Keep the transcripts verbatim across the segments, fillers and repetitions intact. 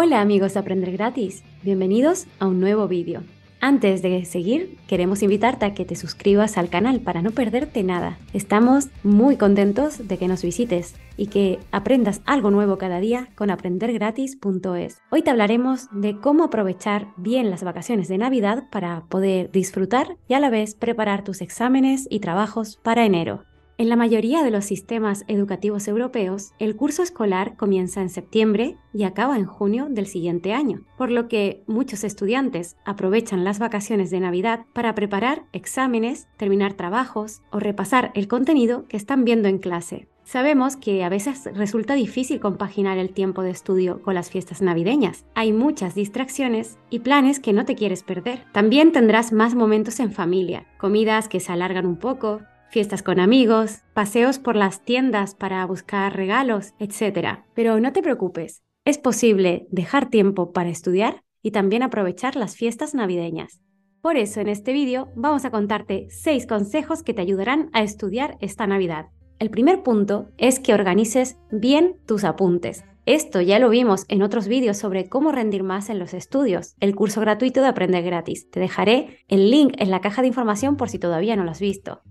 Hola amigos de Aprender Gratis, bienvenidos a un nuevo vídeo. Antes de seguir, queremos invitarte a que te suscribas al canal para no perderte nada. Estamos muy contentos de que nos visites y que aprendas algo nuevo cada día con aprender gratis punto es. Hoy te hablaremos de cómo aprovechar bien las vacaciones de Navidad para poder disfrutar y a la vez preparar tus exámenes y trabajos para enero. En la mayoría de los sistemas educativos europeos, el curso escolar comienza en septiembre y acaba en junio del siguiente año, por lo que muchos estudiantes aprovechan las vacaciones de Navidad para preparar exámenes, terminar trabajos o repasar el contenido que están viendo en clase. Sabemos que a veces resulta difícil compaginar el tiempo de estudio con las fiestas navideñas. Hay muchas distracciones y planes que no te quieres perder. También tendrás más momentos en familia, comidas que se alargan un poco, fiestas con amigos, paseos por las tiendas para buscar regalos, etcétera. Pero no te preocupes, es posible dejar tiempo para estudiar y también aprovechar las fiestas navideñas. Por eso en este vídeo vamos a contarte seis consejos que te ayudarán a estudiar esta Navidad. El primer punto es que organices bien tus apuntes. Esto ya lo vimos en otros vídeos sobre cómo rendir más en los estudios, el curso gratuito de Aprender Gratis. Te dejaré el link en la caja de información por si todavía no lo has visto.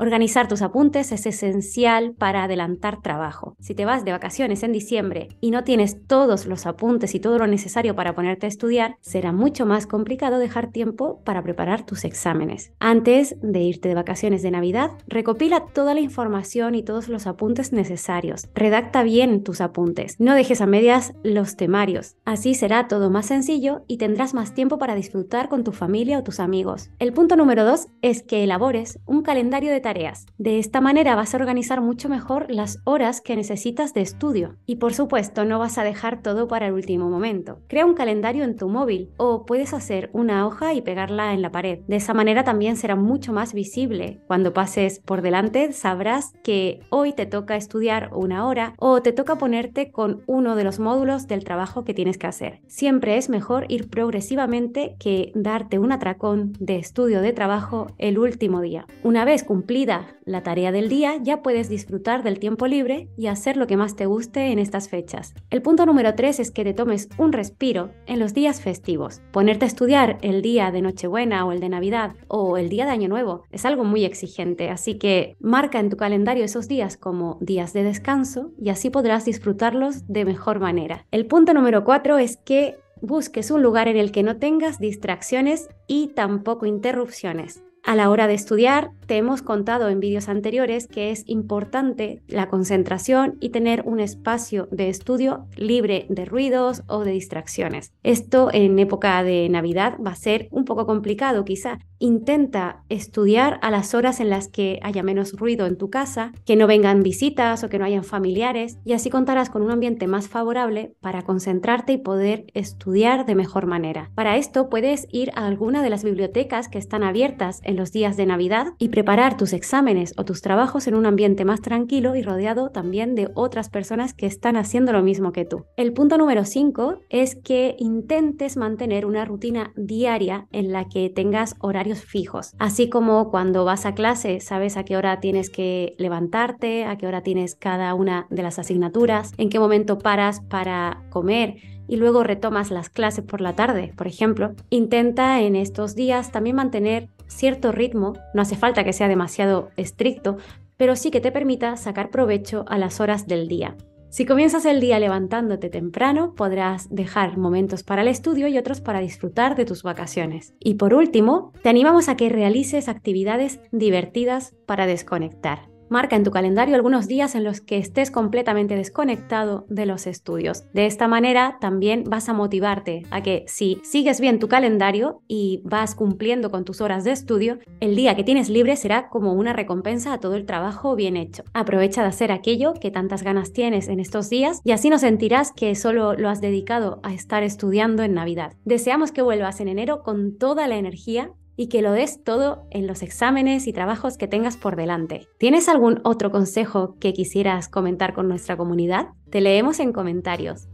Organizar tus apuntes es esencial para adelantar trabajo. Si te vas de vacaciones en diciembre y no tienes todos los apuntes y todo lo necesario para ponerte a estudiar, será mucho más complicado dejar tiempo para preparar tus exámenes. Antes de irte de vacaciones de Navidad, recopila toda la información y todos los apuntes necesarios. Redacta bien tus apuntes. No dejes a medias los temarios. Así será todo más sencillo y tendrás más tiempo para disfrutar con tu familia o tus amigos. El punto número dos es que elabores un calendario de tareas. De esta manera vas a organizar mucho mejor las horas que necesitas de estudio y por supuesto no vas a dejar todo para el último momento. Crea un calendario en tu móvil o puedes hacer una hoja y pegarla en la pared. De esa manera también será mucho más visible. Cuando pases por delante sabrás que hoy te toca estudiar una hora o te toca ponerte con uno de los módulos del trabajo que tienes que hacer. Siempre es mejor ir progresivamente que darte un atracón de estudio de trabajo el último día. Una vez cumplido la tarea del día, ya puedes disfrutar del tiempo libre y hacer lo que más te guste en estas fechas. El punto número tres es que te tomes un respiro en los días festivos. Ponerte a estudiar el día de Nochebuena o el de Navidad o el día de Año Nuevo es algo muy exigente, así que marca en tu calendario esos días como días de descanso y así podrás disfrutarlos de mejor manera. El punto número cuatro es que busques un lugar en el que no tengas distracciones y tampoco interrupciones. A la hora de estudiar, te hemos contado en vídeos anteriores que es importante la concentración y tener un espacio de estudio libre de ruidos o de distracciones. Esto en época de Navidad va a ser un poco complicado quizá. Intenta estudiar a las horas en las que haya menos ruido en tu casa, que no vengan visitas o que no hayan familiares y así contarás con un ambiente más favorable para concentrarte y poder estudiar de mejor manera. Para esto puedes ir a alguna de las bibliotecas que están abiertas en los días de Navidad y preparar tus exámenes o tus trabajos en un ambiente más tranquilo y rodeado también de otras personas que están haciendo lo mismo que tú. El punto número cinco es que intentes mantener una rutina diaria en la que tengas horarios fijos, así como cuando vas a clase sabes a qué hora tienes que levantarte, a qué hora tienes cada una de las asignaturas, en qué momento paras para comer y luego retomas las clases por la tarde, por ejemplo. Intenta en estos días también mantener cierto ritmo, no hace falta que sea demasiado estricto, pero sí que te permita sacar provecho a las horas del día. Si comienzas el día levantándote temprano, podrás dejar momentos para el estudio y otros para disfrutar de tus vacaciones. Y por último, te animamos a que realices actividades divertidas para desconectar. Marca en tu calendario algunos días en los que estés completamente desconectado de los estudios. De esta manera también vas a motivarte a que si sigues bien tu calendario y vas cumpliendo con tus horas de estudio, el día que tienes libre será como una recompensa a todo el trabajo bien hecho. Aprovecha de hacer aquello que tantas ganas tienes en estos días y así no sentirás que solo lo has dedicado a estar estudiando en Navidad. Deseamos que vuelvas en enero con toda la energía y que lo des todo en los exámenes y trabajos que tengas por delante. ¿Tienes algún otro consejo que quisieras comentar con nuestra comunidad? Te leemos en comentarios.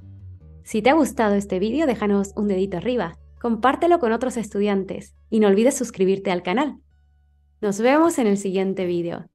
Si te ha gustado este vídeo, déjanos un dedito arriba, compártelo con otros estudiantes y no olvides suscribirte al canal. Nos vemos en el siguiente vídeo.